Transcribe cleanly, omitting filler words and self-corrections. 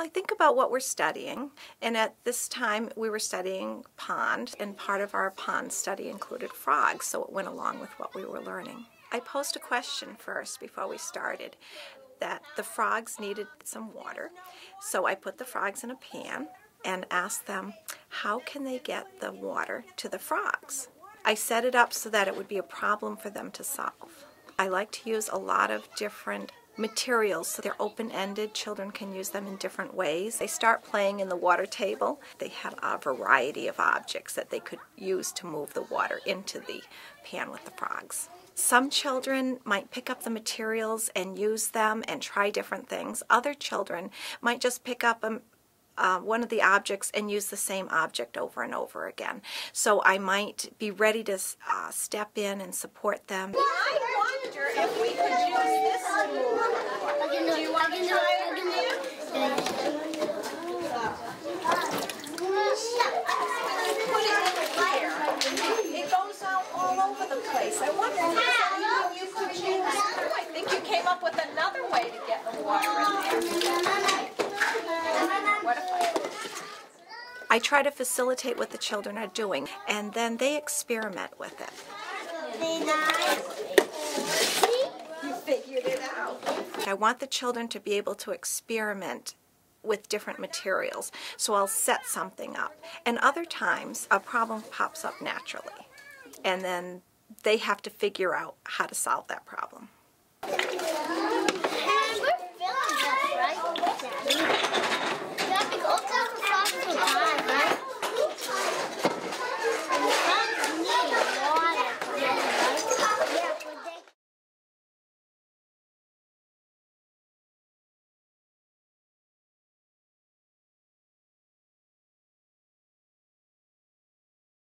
Well, I think about what we're studying, and at this time we were studying pond, and part of our pond study included frogs, so it went along with what we were learning. I posed a question first before we started, that the frogs needed some water, so I put the frogs in a pan and asked them, how can they get the water to the frogs? I set it up so that it would be a problem for them to solve. I like to use a lot of different materials, so they're open-ended. Children can use them in different ways. They start playing in the water table. They had a variety of objects that they could use to move the water into the pan with the frogs. Some children might pick up the materials and use them and try different things. Other children might just pick up one of the objects and use the same object over and over again. So I might be ready to step in and support them. I wonder if we could use this tool. Do you want to try it? Put it in the layer. It goes out all over the place. I wonder if you could use it. I think you came up with another way to get the water in there. I try to facilitate what the children are doing, and then they experiment with it. You figured it out. I want the children to be able to experiment with different materials, so I'll set something up. And other times, a problem pops up naturally, and then they have to figure out how to solve that problem.